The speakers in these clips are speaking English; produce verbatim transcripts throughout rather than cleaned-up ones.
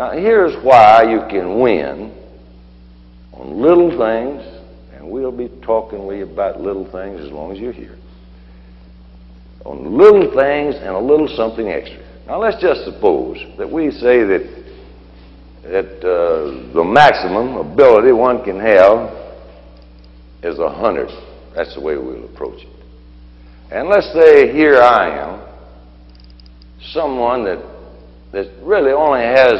Now, here's why you can win on little things, and we'll be talking with you about little things as long as you're here. On little things and a little something extra. Now, let's just suppose that we say that that uh, the maximum ability one can have is a hundred. That's the way we'll approach it. And let's say here I am, someone that that really only has,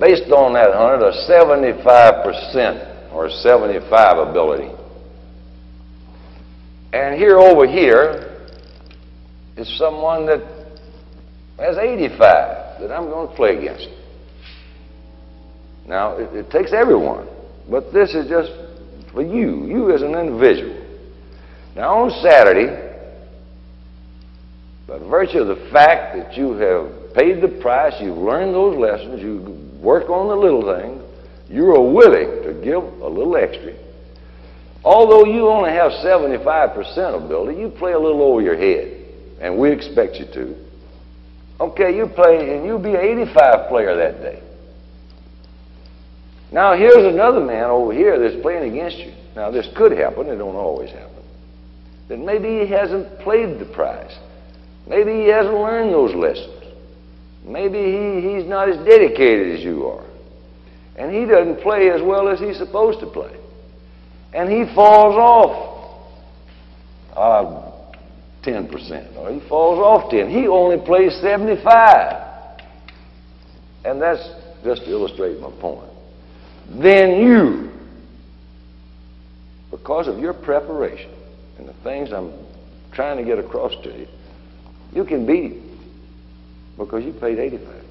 based on that hundred, a seventy-five percent or seventy-five ability. And here over here is someone that has eighty-five that I'm going to play against. Now, it, it takes everyone, but this is just for you, you as an individual. Now, on Saturday, by virtue of the fact that you have paid the price, you've learned those lessons, you work on the little things, you are willing to give a little extra. Although you only have seventy-five percent ability, you play a little over your head, and we expect you to. Okay, you play, and you'll be an eighty-five player that day. Now, here's another man over here that's playing against you. Now, this could happen. It don't always happen. That maybe he hasn't played the prize. Maybe he hasn't learned those lessons. Maybe he, he's not as dedicated as you are. And he doesn't play as well as he's supposed to play. And he falls off uh, ten percent. Or he falls off ten. He only plays seventy-five. And that's just to illustrate my point. Then you, because of your preparation and the things I'm trying to get across to you, you can beat him because you played eighty-five.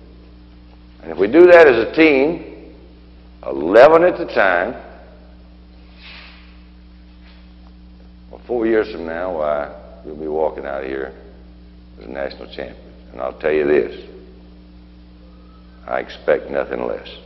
And if we do that as a team, eleven at the time, well, four years from now, why, you'll be walking out of here as a national champion. And I'll tell you this, I expect nothing less.